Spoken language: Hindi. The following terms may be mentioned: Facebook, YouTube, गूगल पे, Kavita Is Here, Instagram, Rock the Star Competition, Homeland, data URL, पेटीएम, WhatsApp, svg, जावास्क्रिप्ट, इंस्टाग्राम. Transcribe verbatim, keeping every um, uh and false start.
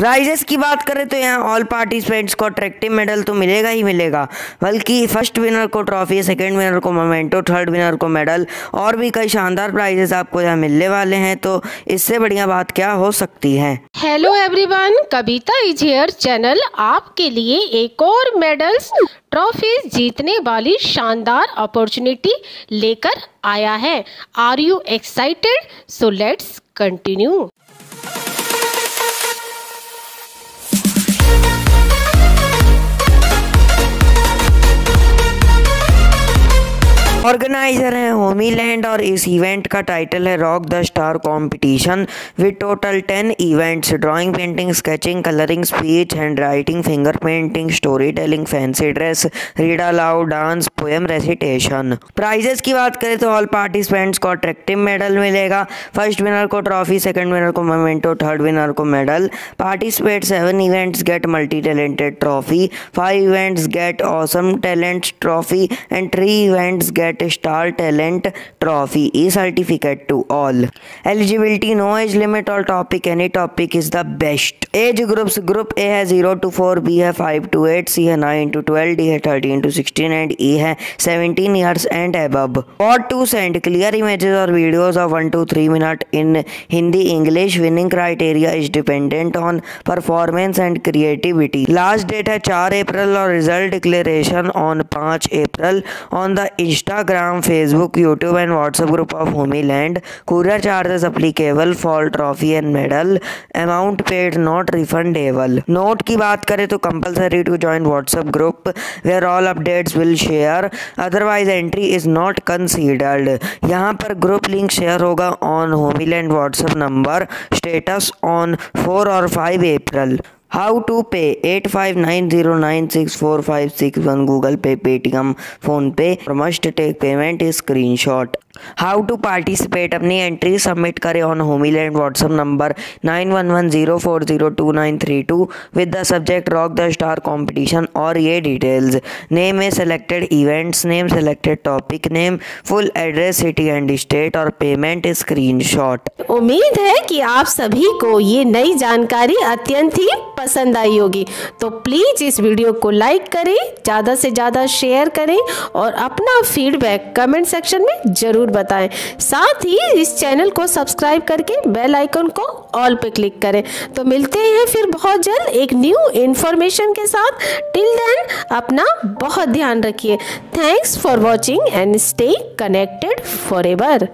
प्राइजेस की बात करें तो यहाँ ऑल पार्टिसिपेंट्स को अट्रैक्टिव मेडल तो मिलेगा ही मिलेगा, बल्कि फर्स्ट विनर को ट्रॉफी, सेकंड विनर को मोमेंटो, थर्ड विनर को मेडल और भी कई शानदार प्राइजेस आपको यहाँ मिलने वाले हैं। तो इससे बढ़िया बात क्या हो सकती है। Hello everyone, Kavita is here channel आपके लिए एक और मेडल्स ट्रॉफीज जीतने वाली शानदार अपॉर्चुनिटी लेकर आया है। Are you excited? So let's continue. Organiser है होमीलैंड और इस इवेंट का टाइटल है rock the star competition with total ten events, drawing, painting, sketching, colouring, speech, hand writing, finger painting, story telling, fancy dress, read aloud, dance, poem recitation. Prizes की बात करें तो ऑल पार्टिसिपेंट्स को अट्रैक्टिव मेडल मिलेगा, फर्स्ट विनर को ट्रॉफी, सेकेंड विनर को मोमेंटो, थर्ड विनर को medal. Participate seven events get multi talented trophy, five events get awesome talent trophy and three events get star talent trophy. E certificate to all. Eligibility, no age limit और topic, any topic is the best. Age groups, group A है जीरो टू फोर, बी है फाइव टू एट, सी है नाइन टू ट्वेल्व, डी है thirteen to sixteen and E है seventeen years and above. Got to send clear images और videos of one two three minute in Hindi English. Winning criteria is dependent on performance and creativity. Last date है चार अप्रैल और रिजल्ट डिक्लेरेशन ऑन पाँच April on the insta Instagram, Facebook, YouTube and WhatsApp group of Homeland. Courier charges applicable for trophy and medal. Amount paid not refundable. Note की बात करें तो compulsory to join WhatsApp group where all updates will share. Otherwise entry is not considered. यहाँ पर group link share होगा on Homeland WhatsApp number. Status on four or five April. How to pay eight five nine zero nine six four five six one, गूगल पे, पेटीएम, PhonePe. Must take payment screenshot. How to participate, अपनी एंट्री सबमिट करें on होमीलैंड WhatsApp number nine one one zero four zero two nine three two with the subject rock the star competition और ये डिटेल्स। नेम है selected events name, selected topic name, full address, city and state और पेमेंट स्क्रीनशॉट। उम्मीद है कि आप सभी को ये नई जानकारी अत्यंत ही पसंद आई होगी, तो प्लीज़ इस वीडियो को लाइक करें, ज़्यादा से ज़्यादा शेयर करें और अपना फीडबैक कमेंट सेक्शन में ज़रूर बताएं। साथ ही इस चैनल को सब्सक्राइब करके बेल आइकन को ऑल पे क्लिक करें। तो मिलते हैं फिर बहुत जल्द एक न्यू इन्फॉर्मेशन के साथ। टिल देन अपना बहुत ध्यान रखिए। Thanks for watching and stay connected for ever.